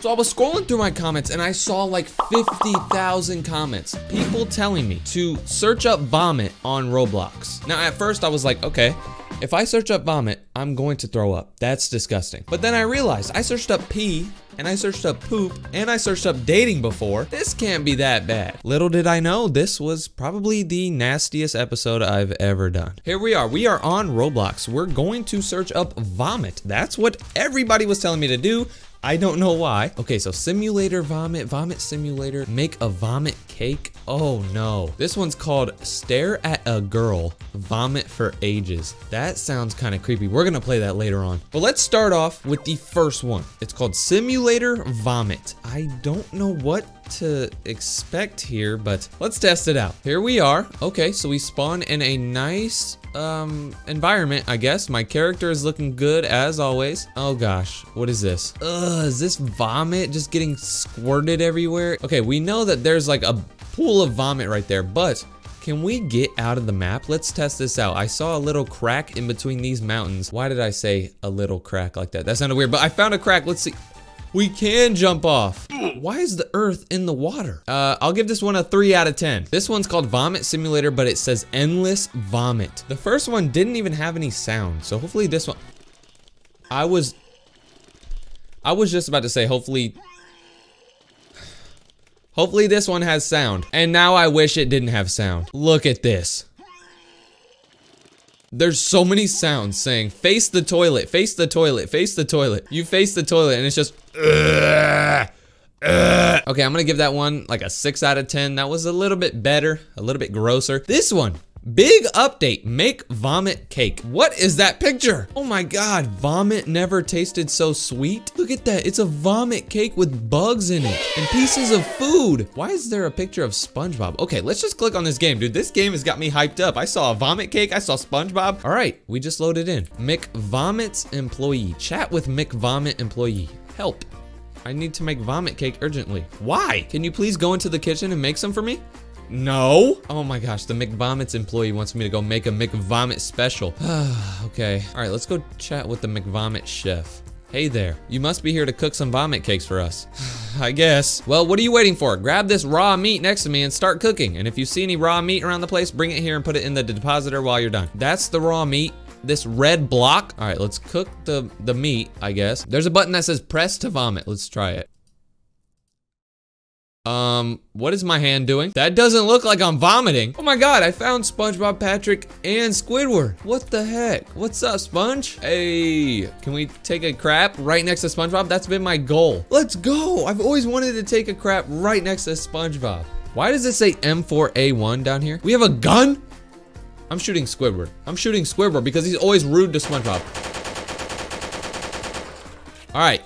So I was scrolling through my comments and I saw like 50,000 comments. People telling me to search up vomit on Roblox. Now at first I was like, okay, if I search up vomit, I'm going to throw up. That's disgusting. But then I realized I searched up pee and I searched up poop and I searched up dating before. This can't be that bad. Little did I know this was probably the nastiest episode I've ever done. Here we are on Roblox. We're going to search up vomit. That's what everybody was telling me to do. I don't know why. Okay, so simulator vomit, vomit simulator, make a vomit cake. Oh no. This one's called Stare at a Girl, Vomit for Ages. That sounds kind of creepy. We're gonna play that later on. But let's start off with the first one. It's called simulator vomit. I don't know what to expect here, but let's test it out. Here we are. Okay, so we spawn in a nice environment, I guess. My character is looking good as always. Oh gosh, what is this? Ugh, is this vomit just getting squirted everywhere? Okay, we know that there's like a pool of vomit right there, but can we get out of the map? Let's test this out. I saw a little crack in between these mountains. Why did I say a little crack like that? That sounded weird, but I found a crack. Let's see. We can jump off. Why is the earth in the water? I'll give this one a 3 out of 10. This one's called Vomit Simulator, but it says endless vomit. The first one didn't even have any sound, so hopefully this one... I was just about to say, hopefully... hopefully this one has sound. And now I wish it didn't have sound. Look at this. There's so many sounds saying, face the toilet, face the toilet, face the toilet. You face the toilet and it's just, Okay, I'm gonna give that one like a 6 out of 10. That was a little bit better, a little bit grosser. This one, big update, make vomit cake. What is that picture? Oh my God, vomit never tasted so sweet. Look at that, it's a vomit cake with bugs in it and pieces of food. Why is there a picture of SpongeBob? Okay, let's just click on this game, dude. This game has got me hyped up. I saw a vomit cake, I saw SpongeBob. All right, we just loaded in. McVomit's employee, chat with McVomit employee, help. I need to make vomit cake urgently. Why? Can you please go into the kitchen and make some for me? No. Oh my gosh, the McVomit's employee wants me to go make a McVomit special. Okay. All right, let's go chat with the McVomit chef. Hey there, you must be here to cook some vomit cakes for us. I guess. Well, what are you waiting for? Grab this raw meat next to me and start cooking. And if you see any raw meat around the place, bring it here and put it in the depositor while you're done. That's the raw meat. This red block. All right, let's cook the meat, I guess. There's a button that says press to vomit. Let's try it. What is my hand doing? That doesn't look like I'm vomiting. Oh my God, I found SpongeBob, Patrick, and Squidward. What the heck? What's up, Sponge? Hey, can we take a crap right next to SpongeBob? That's been my goal. Let's go. I've always wanted to take a crap right next to SpongeBob. Why does it say M4A1 down here? We have a gun? I'm shooting Squidward. I'm shooting Squidward because he's always rude to SpongeBob. All right,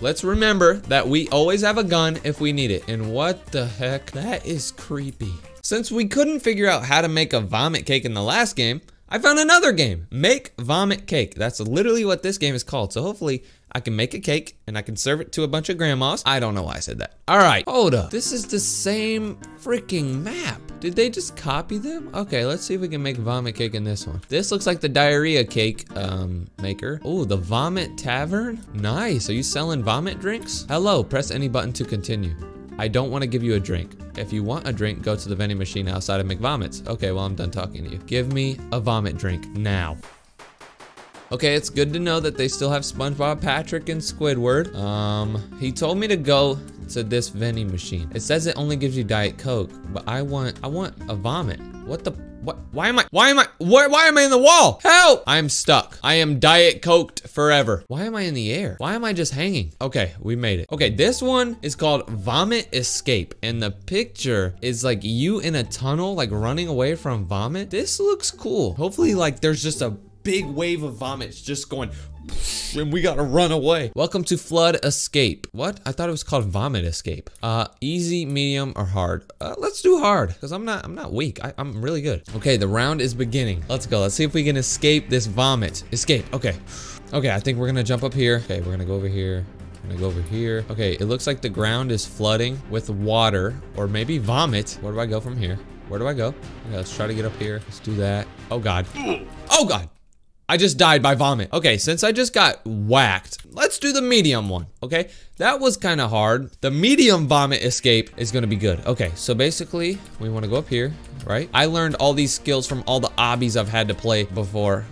let's remember that we always have a gun if we need it. And what the heck? That is creepy. Since we couldn't figure out how to make a vomit cake in the last game, I found another game, Make Vomit Cake. That's literally what this game is called. So hopefully I can make a cake and I can serve it to a bunch of grandmas. I don't know why I said that. All right, hold up. This is the same freaking map. Did they just copy them? Okay, let's see if we can make vomit cake in this one. This looks like the diarrhea cake maker. Oh, the vomit tavern? Nice, are you selling vomit drinks? Hello, press any button to continue. I don't want to give you a drink. If you want a drink, go to the vending machine outside of McVomit's. Okay, well, I'm done talking to you. Give me a vomit drink now. Okay, it's good to know that they still have SpongeBob, Patrick, and Squidward. He told me to go to this vending machine. It says it only gives you Diet Coke, but I want a vomit. What the, what, why am I in the wall? Help! I am stuck. I am Diet Coked forever. Why am I in the air? Why am I just hanging? Okay, we made it. Okay, this one is called Vomit Escape, and the picture is like you in a tunnel, like running away from vomit. This looks cool. Hopefully, like, there's just a big wave of vomit just going, and we gotta run away. Welcome to Flood Escape. What? I thought it was called Vomit Escape. Easy, medium, or hard? Let's do hard, because I'm not weak. I'm really good. Okay, the round is beginning. Let's go. Let's see if we can escape this vomit. Escape. Okay. Okay, I think we're gonna jump up here. Okay, we're gonna go over here. I'm gonna go over here. Okay, it looks like the ground is flooding with water, or maybe vomit. Where do I go from here? Where do I go? Okay, let's try to get up here. Let's do that. Oh God. Oh God. I just died by vomit. Okay, since I just got whacked, let's do the medium one, okay? That was kind of hard. The medium vomit escape is gonna be good. Okay, so basically, we wanna go up here, right? I learned all these skills from all the obbies I've had to play before.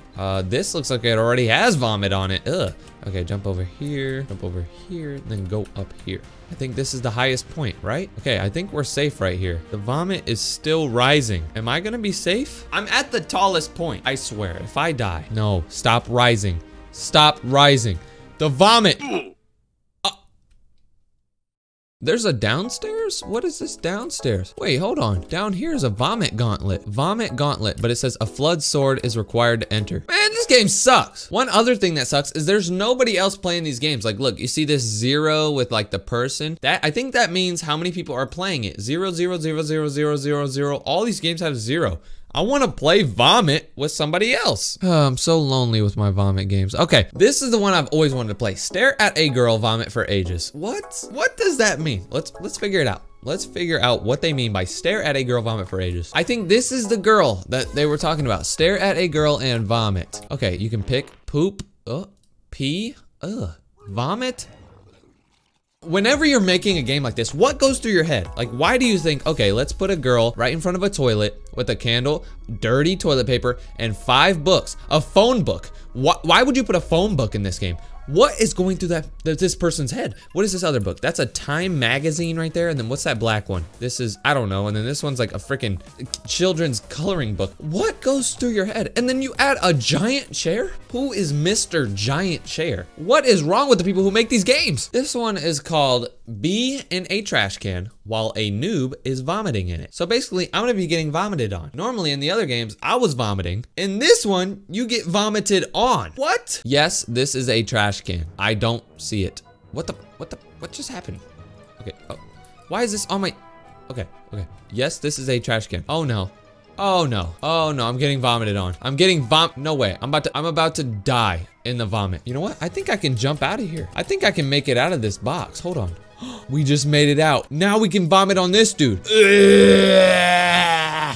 This looks like it already has vomit on it, ugh. Okay, jump over here, then go up here. I think this is the highest point, right? Okay, I think we're safe right here. The vomit is still rising. Am I gonna be safe? I'm at the tallest point, I swear, if I die. No, stop rising. Stop rising. The vomit. There's a downstairs? What is this downstairs? Wait, hold on. Down here is a vomit gauntlet. Vomit gauntlet, but it says a flood sword is required to enter. Man, this game sucks. One other thing that sucks is there's nobody else playing these games. Like, look, you see this 0 with like the person? That, I think that means how many people are playing it. 0, 0, 0, 0, 0, 0, 0. All these games have 0. I want to play Vomit with somebody else. Oh, I'm so lonely with my Vomit games. Okay, this is the one I've always wanted to play. Stare at a girl, vomit for ages. What? What does that mean? Let's figure it out. Let's figure out what they mean by stare at a girl, vomit for ages. I think this is the girl that they were talking about. Stare at a girl and vomit. Okay, you can pick poop, pee, vomit. Whenever you're making a game like this, what goes through your head? Like, why do you think, okay, let's put a girl right in front of a toilet with a candle, dirty toilet paper, and 5 books, a phone book. Why would you put a phone book in this game? What is going through this person's head? What is this other book? That's a Time magazine right there, and then what's that black one? This is, I don't know, and then this one's like a freaking children's coloring book. What goes through your head? And then you add a giant chair? Who is Mr. Giant Chair? What is wrong with the people who make these games? This one is called Be in a Trash Can While a Noob is Vomiting in It. So basically, I'm gonna be getting vomited on. Normally in the other games, I was vomiting. In this one, you get vomited on. What? Yes, this is a trash can. I don't see it. What just happened? Okay, oh, why is this on my, okay. Yes, this is a trash can. Oh no. Oh no. Oh no, I'm getting vomited on. I'm getting no way. I'm about to die in the vomit. You know what? I think I can jump out of here. I think I can make it out of this box. Hold on. We just made it out. Now we can vomit on this dude.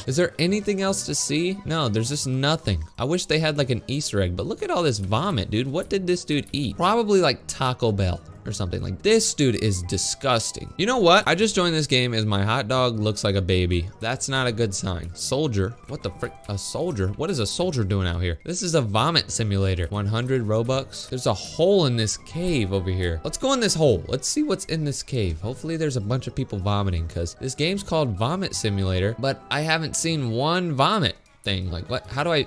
Is there anything else to see? No, there's just nothing. I wish they had like an Easter egg, but look at all this vomit, dude. What did this dude eat? Probably like Taco Bell or something. Like, this dude is disgusting. You know what? I just joined this game as my hot dog looks like a baby. That's not a good sign. Soldier, what the frick? A soldier? What is a soldier doing out here? This is a vomit simulator. 100 Robux. There's a hole in this cave over here. Let's go in this hole. Let's see what's in this cave. Hopefully there's a bunch of people vomiting, because this game's called Vomit Simulator, but I haven't seen one vomit thing. Like, what? How do I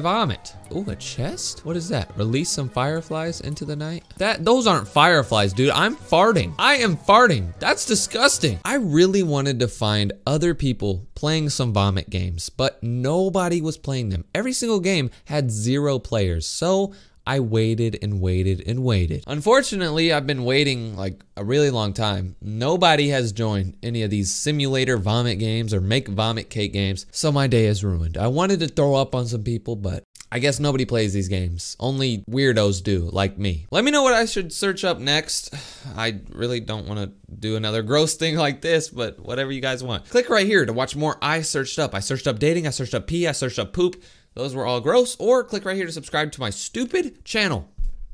vomit? Ooh, a chest? What is that? Release some fireflies into the night? Those aren't fireflies, dude. I'm farting. I am farting. That's disgusting. I really wanted to find other people playing some vomit games, but nobody was playing them. Every single game had 0 players, so I waited and waited and waited. Unfortunately, I've been waiting like a really long time. Nobody has joined any of these simulator vomit games or make vomit cake games, so my day is ruined. I wanted to throw up on some people, but I guess nobody plays these games. Only weirdos do, like me. Let me know what I should search up next. I really don't want to do another gross thing like this, but whatever you guys want. Click right here to watch more I searched up. I searched up dating, I searched up pee, I searched up poop. Those were all gross, or click right here to subscribe to my stupid channel.